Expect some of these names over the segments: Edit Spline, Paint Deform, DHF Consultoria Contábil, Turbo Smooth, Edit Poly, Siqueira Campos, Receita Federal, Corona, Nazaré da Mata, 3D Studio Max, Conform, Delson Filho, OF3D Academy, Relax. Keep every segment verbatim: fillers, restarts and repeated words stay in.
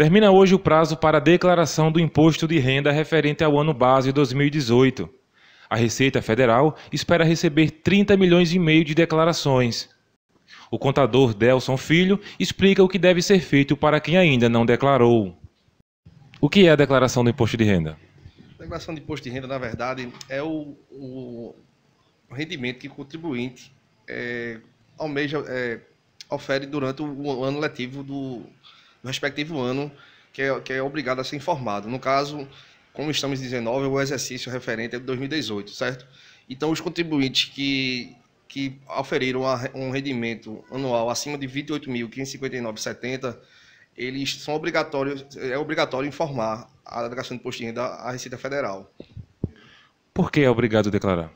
Termina hoje o prazo para a declaração do imposto de renda referente ao ano base dois mil e dezoito. A Receita Federal espera receber trinta milhões e meio de declarações. O contador Delson Filho explica o que deve ser feito para quem ainda não declarou. O que é a declaração do imposto de renda? A declaração de imposto de renda, na verdade, é o, o rendimento que o contribuinte é, almeja, é, ofere durante o ano letivo do, do respectivo ano, que é, que é obrigado a ser informado. No caso, como estamos em dezenove, o exercício referente é de dois mil e dezoito, certo? Então, os contribuintes que, que oferiram um rendimento anual acima de vinte e oito mil quinhentos e cinquenta e nove reais e setenta centavos, eles são obrigatórios, é obrigatório informar a declaração de imposto de renda à Receita Federal. Por que é obrigado a declarar?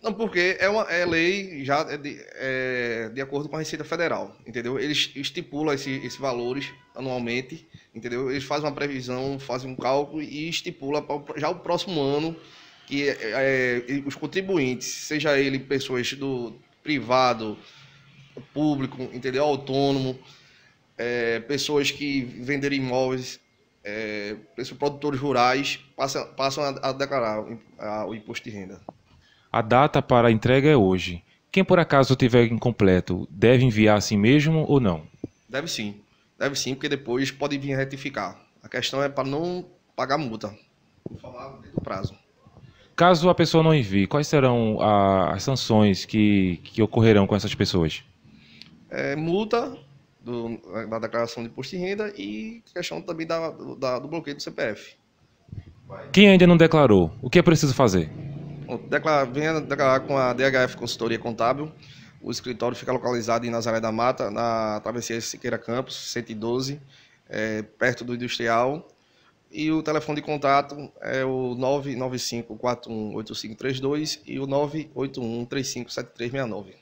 Não, porque é uma é lei já de, é, de acordo com a Receita Federal, entendeu? Eles estipulam esse, esses valores anualmente, entendeu? Eles fazem uma previsão, fazem um cálculo e estipula já o próximo ano que é, os contribuintes, seja ele pessoas do privado, público, entendeu? Autônomo, É, pessoas que venderem imóveis, é, produtores rurais, passam, passam a, a declarar a, a, o imposto de renda. A data para a entrega é hoje. Quem por acaso tiver incompleto, deve enviar assim mesmo ou não? Deve sim, deve sim, porque depois pode vir retificar. A questão é para não pagar multa, vou falar do prazo. Caso a pessoa não envie, quais serão a, as sanções que, que ocorrerão com essas pessoas? É, multa... Do, da declaração de imposto de renda e questão também da, da, do bloqueio do C P F. Quem ainda não declarou, o que é preciso fazer? Bom, declarar, venha declarar com a D H F Consultoria Contábil. O escritório fica localizado em Nazaré da Mata, na travessia Siqueira Campos, cento e doze, é, perto do industrial. E o telefone de contato é o nove nove cinco, quatro um oito cinco três dois e o nove oito um, três cinco sete três seis nove.